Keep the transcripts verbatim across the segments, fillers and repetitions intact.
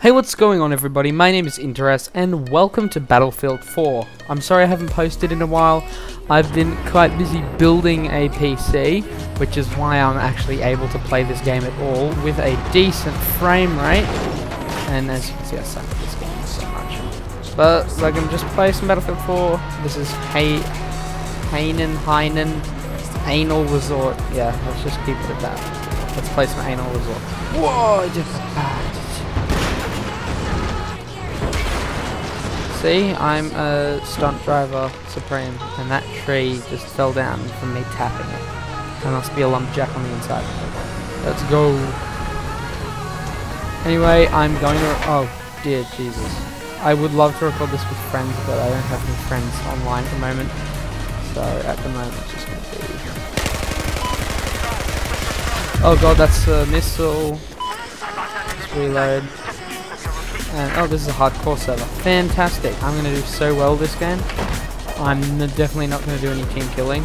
Hey, what's going on everybody? My name is Interess and welcome to Battlefield four. I'm sorry I haven't posted in a while. I've been quite busy building a P C, which is why I'm actually able to play this game at all with a decent frame rate. And as you can see, I suck at this game so much. But like, I'm just playing some Battlefield four. This is Hay Hainan Hainan Anal Resort. Yeah, let's just keep it at that. Let's play some Anal Resort. Whoa! Just. Ah, just See, I'm a stunt driver supreme, and that tree just fell down from me tapping it. There must be a lumberjack on the inside. Let's go. Anyway, I'm going to. Oh dear Jesus! I would love to record this with friends, but I don't have any friends online at the moment. So at the moment, it's just going to be. Oh god, that's a missile. Let's reload. And, oh, this is a hardcore server. Fantastic. I'm going to do so well this game. I'm definitely not going to do any team killing.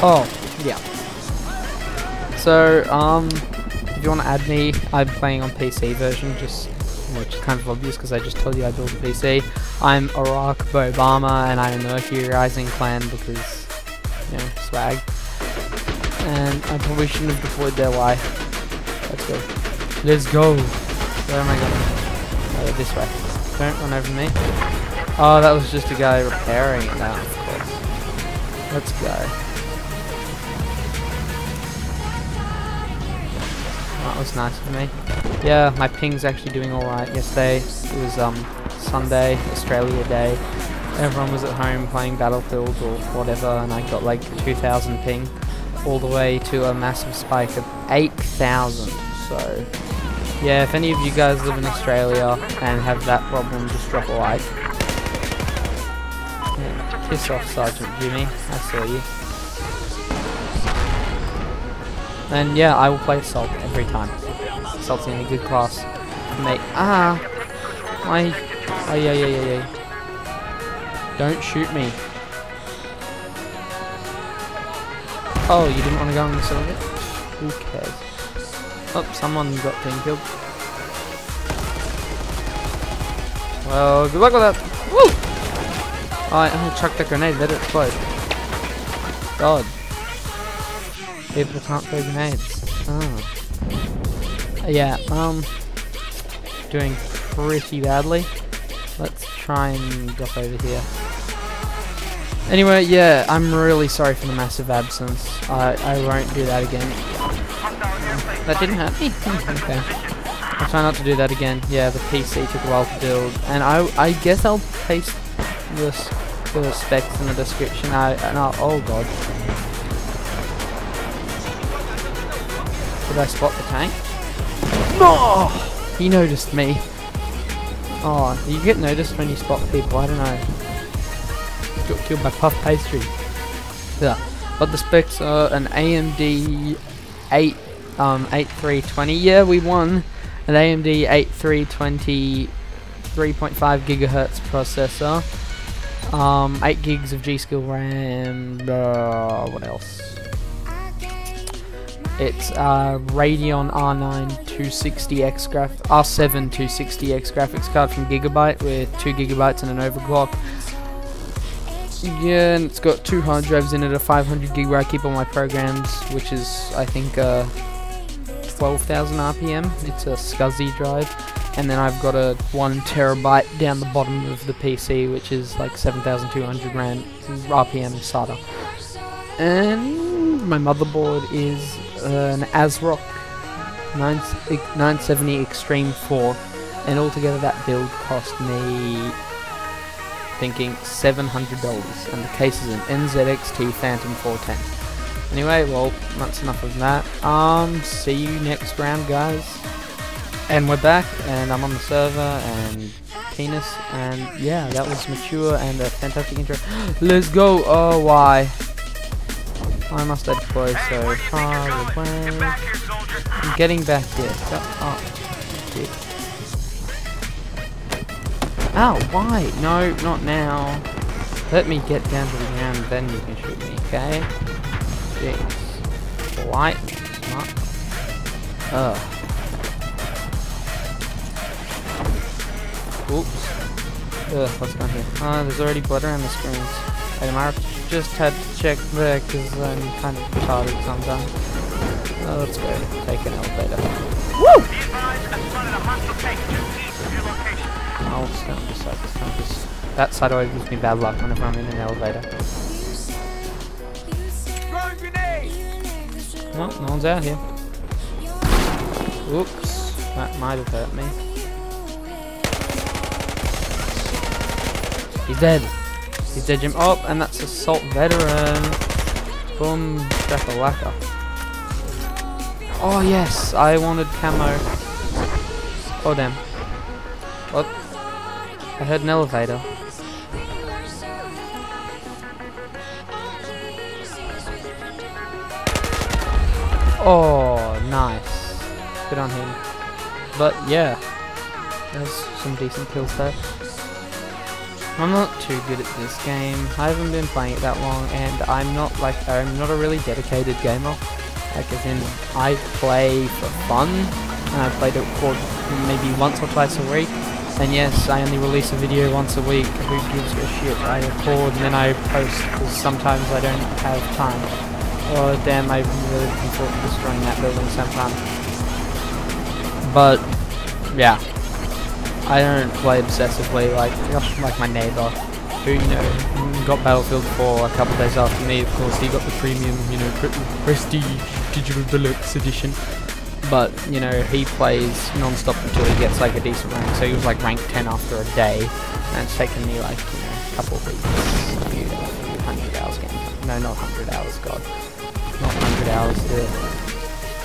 Oh, yeah. So, um, if you want to add me, I'm playing on P C version, just, which is kind of obvious because I just told you I built a P C. I'm OrackBobama and I'm Mercury Rising Clan because, you know, swag. And I probably shouldn't have deployed their Y. Let's go. Let's go! Where am I going? Oh, this way. Don't run over me. Oh, that was just a guy repairing it now, of course. Let's go. That was nice for me. Yeah, my ping's actually doing alright. Yesterday, it was um, Sunday, Australia Day. Everyone was at home playing Battlefield or whatever, and I got like two thousand ping, all the way to a massive spike of eight thousand. So, yeah, if any of you guys live in Australia and have that problem, just drop a like. Yeah, piss off, Sergeant Jimmy. I saw you. And yeah, I will play Salt every time. Salt's in a good class. Mate, ah! My... Oh, yeah, yeah, yeah, yeah. Don't shoot me. Oh, you didn't want to go in the cylinder? Who cares? Oh, someone got team killed. Well, good luck with that. Woo! Oh, I, I chucked the grenade, let it explode. God. People can't throw grenades. Oh. Yeah, um... doing pretty badly. Let's try and drop over here. Anyway, yeah, I'm really sorry for the massive absence. I, I won't do that again. That didn't hurt me. Okay. I'll try not to do that again. Yeah, the P C took a while to build. And I I guess I'll paste this, the specs in the description. I, and I'll, oh god. Did I spot the tank? No! He noticed me. Oh, you get noticed when you spot people. I don't know. Got killed by puff pastry. Yeah. But the specs are an A M D eight Um, eighty-three twenty, yeah, we won an A M D eighty-three twenty three point five gigahertz processor, um, eight gigs of GSkill RAM, uh, what else? It's uh, Radeon R nine two sixty X graph, R seven two sixty X graphics card from Gigabyte with two gigabytes and an overclock. Yeah, and it's got two hard drives in it, a five hundred gig where I keep all my programs, which is, I think, uh, twelve thousand R P M. It's a S C S I drive, and then I've got a one terabyte down the bottom of the P C, which is like seven thousand two hundred rand R P M SATA. And my motherboard is an ASRock nine seventy Extreme four, and altogether that build cost me, thinking, seven hundred dollars, and the case is an N Z X T Phantom four ten. Anyway, well, that's enough of that. Um, see you next round, guys. And we're back, and I'm on the server, and penis, and yeah, that was mature and a fantastic intro. Let's go! Oh, why? I must have deployed so far away. I'm getting back here. Oh, shit. Ow, why? No, not now. Let me get down to the ground, then you can shoot me, okay? Jeez. Light. Ugh. Oops. Ugh, what's going on here? Ah, uh, there's already blood around the screens. And I just had to check there because I'm kind of retarded sometimes. Oh, let's go take an elevator. Woo! I'll stay on this side. This time. That side always gives me bad luck whenever I'm in an elevator. No, no one's out here. Oops, that might have hurt me. He's dead. He's dead, Jim. Oh, and that's Assault Veteran. Boom, Jack-a-lacka. Oh, yes, I wanted camo. Oh, damn. What? I heard an elevator. Oh, nice. Good on him. But yeah, there's some decent kills there. I'm not too good at this game. I haven't been playing it that long, and I'm not like I'm not a really dedicated gamer. Like as in, I play for fun, and I played it for maybe once or twice a week. And yes, I only release a video once a week. Who gives a shit? I record and then I post because sometimes I don't have time. Oh damn, I'm really looking forward to destroying that building sometime. But, yeah. I don't play obsessively like like my neighbour, who, you know, got Battlefield four a couple days after me, of course. He got the premium, you know, prestige digital deluxe edition. But, you know, he plays non-stop until he gets like a decent rank. So he was like rank ten after a day. And it's taken me like, you know, a couple of weeks, a few, a few hundred hours game. No, not one hundred hours, god. Not one hundred hours, yeah.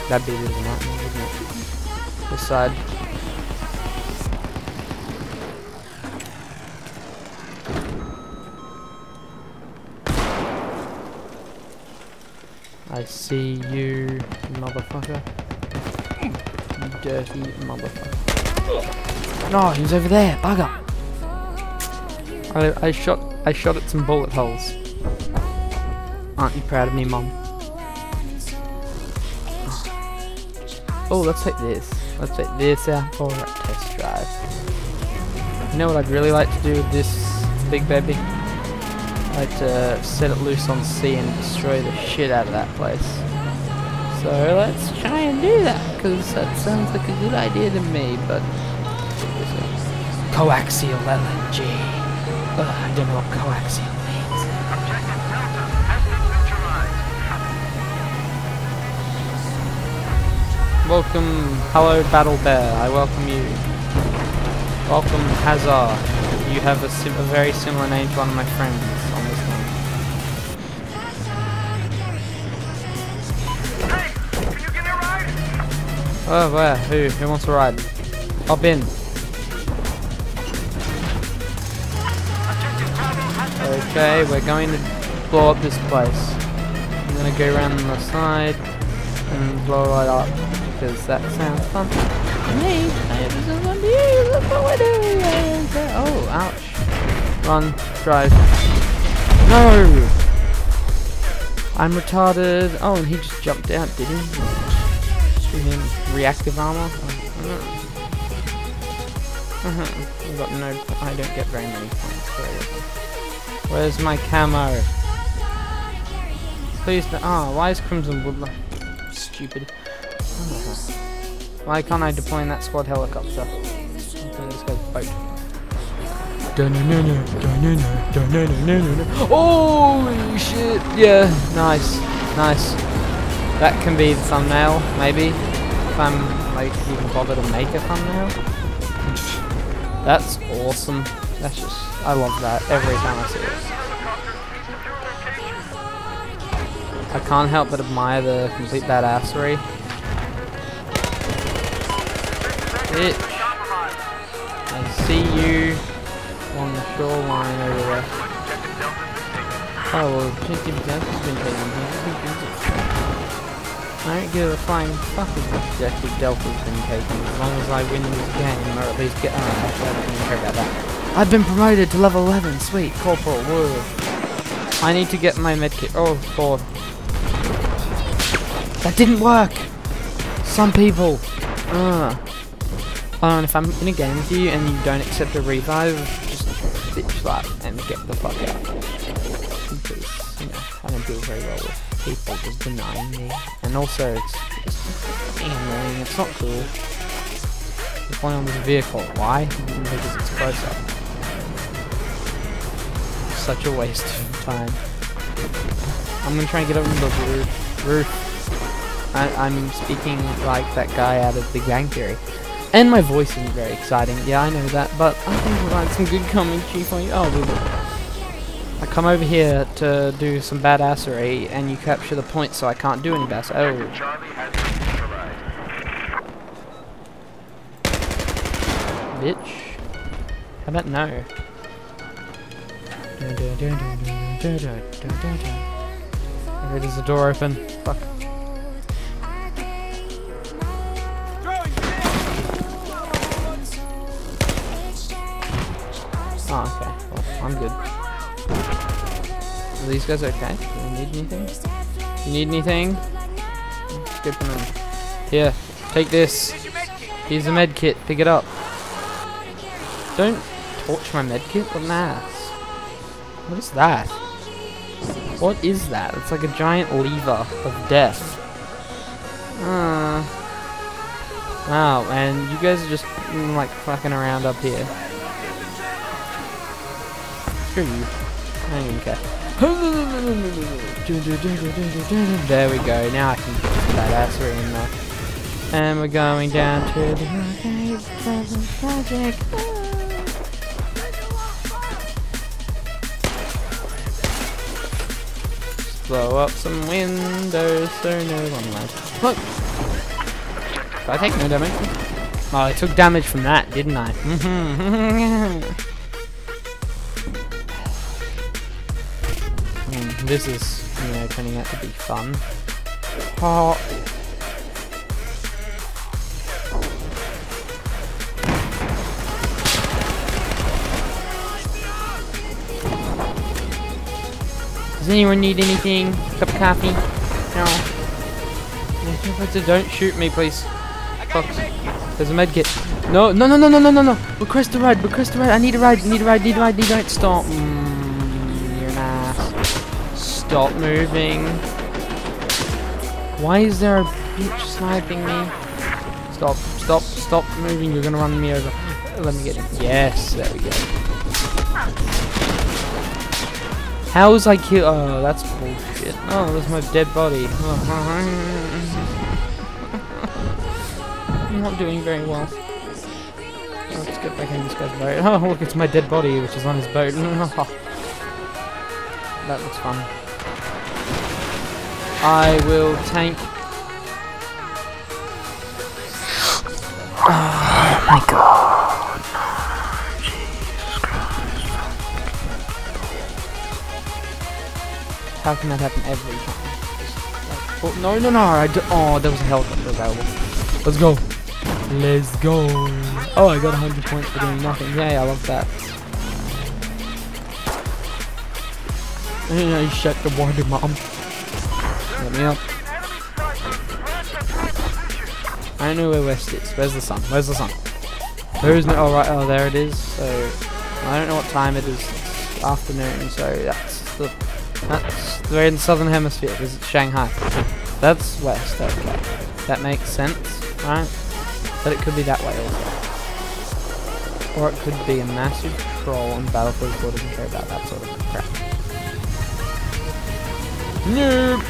That'd be a little nightmare, wouldn't it? This side. I see you, motherfucker. You dirty motherfucker. No, he was over there, bugger! I, I shot, I shot at some bullet holes. Aren't you proud of me, Mom? Oh, let's take this. Let's take this out for a test drive. You know what I'd really like to do with this big baby? I'd like to set it loose on sea and destroy the shit out of that place. So let's try and do that, because that sounds like a good idea to me, but... Coaxial L N G. Ugh, I don't know what coaxial means. Welcome, hello Battle Bear, I welcome you. Welcome Hazard, you have a, sim a very similar name to one of my friends on this one. Hey, can you get a ride? Oh, where? Who? Who wants a ride? Hop in. Okay, we're going to blow up this place. I'm going to go around the side and blow it up. Because that sounds fun to me. Oh, ouch. Run, drive. No! I'm retarded. Oh, and he just jumped out, did he? Shoot him. Reactive armor? Uh-huh. I've got no... I don't get very many points. Where's my camo? Please no... Ah, oh, why is Crimson Woodland... Stupid. Why can't I deploy in that squad helicopter? Let's go boat. Oh shit! Yeah, nice, nice. That can be the thumbnail, maybe. If I'm like even bother to make a thumbnail. That's awesome. That's just, I love that every time I see it. I can't help but admire the complete badassery. It. I see you on the shoreline over there. Oh, well, objective death has been taken here. I don't give a flying fuck if objective delta has been taken, as long as I win this game, or at least get... Oh, actually, I don't even care about that. I've been promoted to level eleven, sweet, Corporal, woo. I need to get my medkit. Oh, God. That didn't work! Some people. Ugh. Um, if I'm in a game with you and you don't accept a revive, just bitch that and get the fuck out. Because, you know, I don't deal very well with people just denying me. And also, it's just annoying, it's not cool. You're flying on this vehicle. Why? Because it's closer. Such a waste of time. I'm gonna try and get up on the roof. I, I'm speaking like that guy out of the Bang Theory. And my voice isn't very exciting, yeah I know that, but I can provide some good commentary for you. Oh, we I come over here to do some badassery, and you capture the point, so I can't do any bass. Oh. Bitch. How about no? There it is, the door open. Fuck. Oh, okay. Well, I'm good. Are these guys okay? Do you need anything? You need anything? Good for them. Here, take this. Here's a med kit. Pick it up. Don't torch my med kit. What an ass. What is that? What is that? It's like a giant lever of death. Uh, wow, and you guys are just mm, like fucking around up here. You. I don't even care. There we go. Now I can get some badassery in there. And we're going down to the project. Just blow up some windows so no one lives. Look! Did I take no damage? Oh, I took damage from that, didn't I? Mm-hmm. This is, you know, turning out to be fun. Oh. Does anyone need anything? Cup of coffee? No. Don't shoot me, please. Fuck. There's a medkit. No, no, no, no, no, no, no, no. Request a ride. Request a ride. I need a ride. Need a ride. Need a ride. Need a ride. Stop. Mm. Stop moving. Why is there a bitch sniping me? Stop, stop, stop moving. You're gonna run me over. Let me get in. Yes, there we go. How was I kill? Oh, that's bullshit. Oh, there's my dead body. I'm not doing very well. Oh, let's get back in this guy's boat. Oh, look, it's my dead body, which is on his boat. That looks fun. I will tank. Oh my god. Jesus Christ. How can that happen every time? Like, oh, no, no, no. I d oh, there was a helicopter available. Let's go. Let's go. Oh, I got one hundred points for doing nothing. Yeah, yeah, I love that. I shut the water, mom. Let me up. I know where west is. Where's the sun? Where's the sun? There is no. Oh, right. Oh, there it is. So I don't know what time it is. It's afternoon. So that's the. That's we're in the southern hemisphere. This is Shanghai. That's west. Okay. That makes sense, right? But it could be that way also. Or it could be a massive troll on Battlefield four. Doesn't care about that sort of crap. Nope.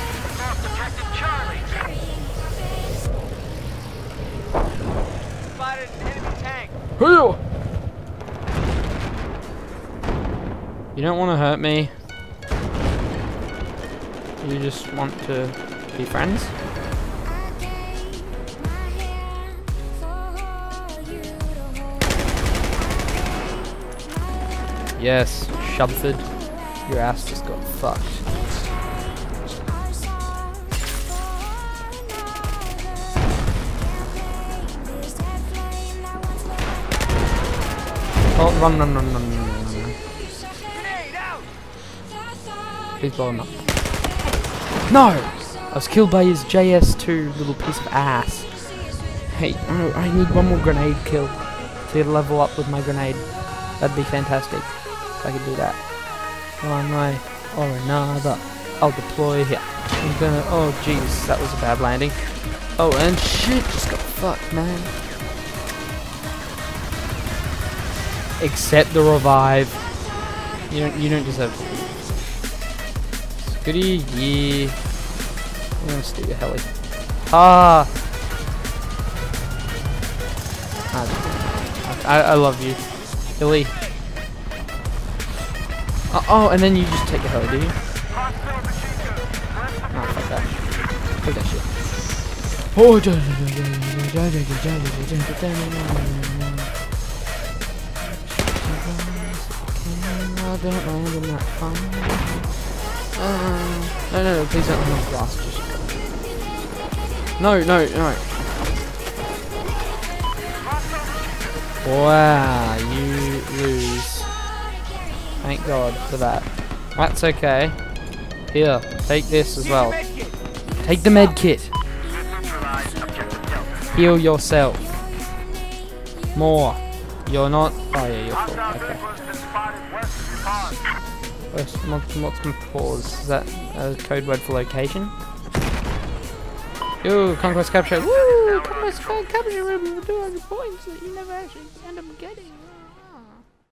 Spotted an enemy tank. Who? You don't want to hurt me. You just want to be friends. Yes, Shubford, your ass just got fucked. Oh, run, run, run, run, run, run. Please blow him up. No! I was killed by his J S two little piece of ass. Hey, oh, I need one more grenade kill to level up with my grenade. That'd be fantastic if I could do that. One way or another, I'll deploy here. I'm gonna. Oh, jeez, that was a bad landing. Oh, and shit, just got fucked, man. Accept the revive. You don't. You don't deserve it. Goody, yeah. I'm gonna steal your heli. Ah. I, I love you, Hilly. Oh, oh, and then you just take the heli, do you? Oh, fuck that. Take that shit. Oh, uh, no, no, no, please don't let my blast just. No, no, no. Wow, you lose. Thank God for that. That's okay. Here, take this as well. Take the med kit. Heal yourself. More. You're not. Oh yeah, you're full. Okay. West Motsman pause. Is that a code word for location? Ooh, conquest capture. Woo! Conquest capture with two hundred points that you never actually end up getting.